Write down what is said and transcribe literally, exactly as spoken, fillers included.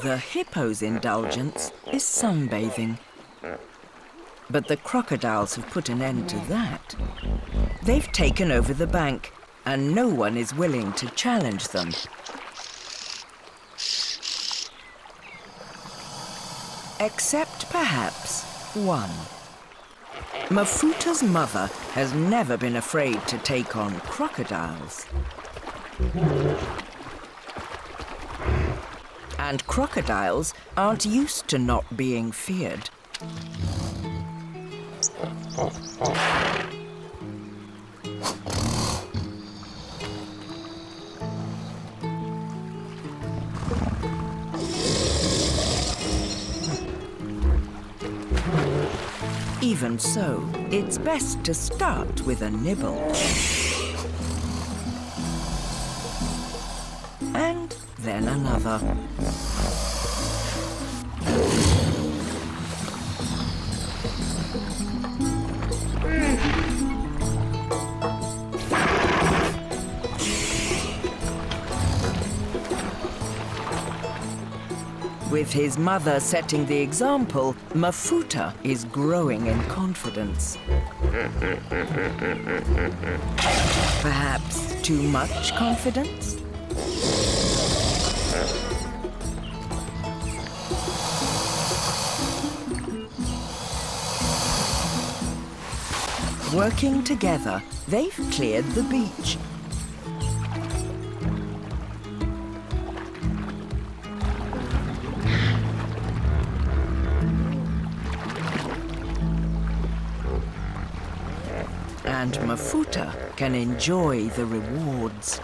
The hippo's indulgence is sunbathing. But the crocodiles have put an end to that. They've taken over the bank, and no one is willing to challenge them. Except perhaps one. Mafuta's mother has never been afraid to take on crocodiles. And crocodiles aren't used to not being feared. Even so, it's best to start with a nibble. And then another. With his mother setting the example, Mafuta is growing in confidence. Perhaps too much confidence? Working together, they've cleared the beach. And Mafuta can enjoy the rewards.